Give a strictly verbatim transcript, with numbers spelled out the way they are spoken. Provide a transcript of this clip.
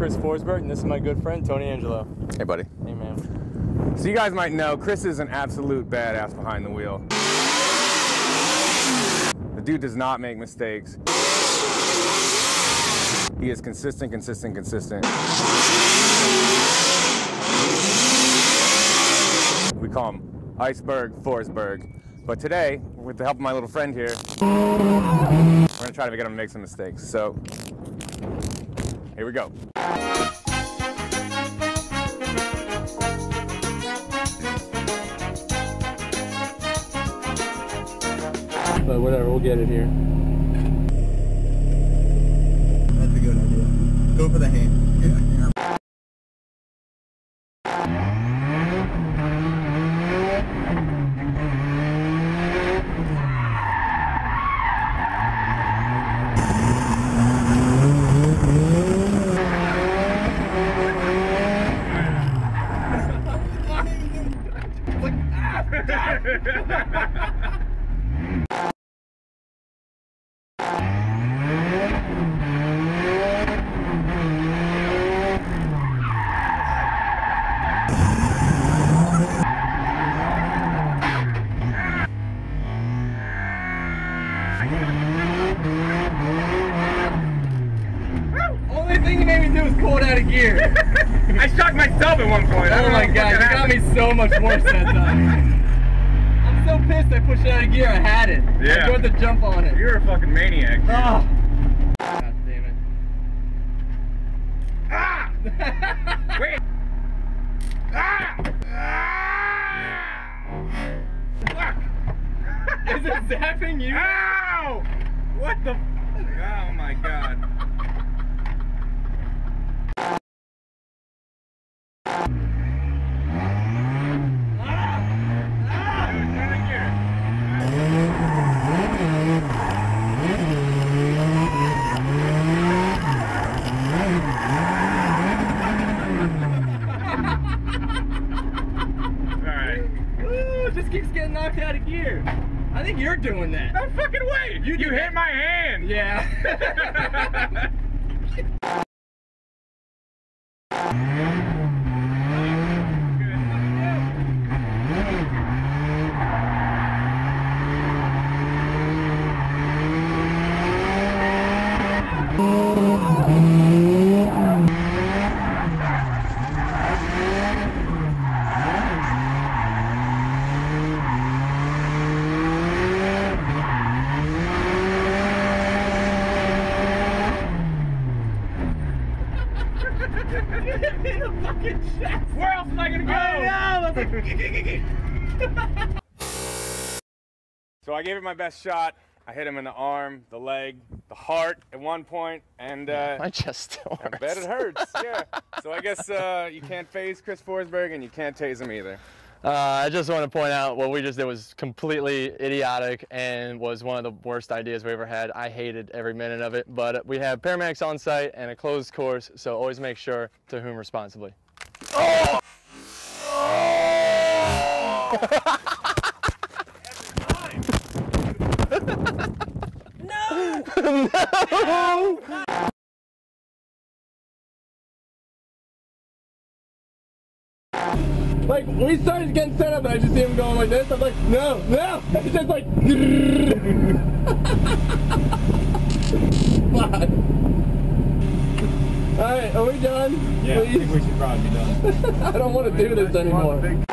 Chris Forsberg, and this is my good friend, Tony Angelo. Hey, buddy. Hey, man. So you guys might know, Chris is an absolute badass behind the wheel. The dude does not make mistakes. He is consistent, consistent, consistent. We call him Iceberg Forsberg. But today, with the help of my little friend here, we're gonna try to get him to make some mistakes. So, here we go. But whatever, we'll get it here. That's a good idea. Go for the hand. Yeah. Only thing you made me do is pull it out of gear. I shocked myself at one point. Oh my god, you got me so much worse that time. I'm so pissed I pushed it out of gear. I had it. Yeah. I enjoyed the jump on it. You're a fucking maniac. Oh. God damn it. Ah! Wait. Ah! Ah! Fuck! Is it zapping you? Ow! What the? Oh my god. Just keeps getting knocked out of gear. I think you're doing that. No fucking way! You, you hit my hand! Yeah. Where else am I gonna go? I know. So I gave it my best shot. I hit him in the arm, the leg, the heart at one point, and uh, my chest still hurts. I bet it hurts. Yeah. So I guess uh, you can't phase Chris Forsberg, and you can't tase him either. Uh, I just want to point out what we just did was completely idiotic and was one of the worst ideas we ever had. I hated every minute of it, but we have paramedics on site and a closed course, so always make sure to whom responsibly. Oh! Oh! No! No! No! Like, we started getting set up and I just see him going like this. I'm like, no, no! He's just like... Fuck. Alright, are we done? Yeah, please? I think we should probably be done. I don't want to do this anymore.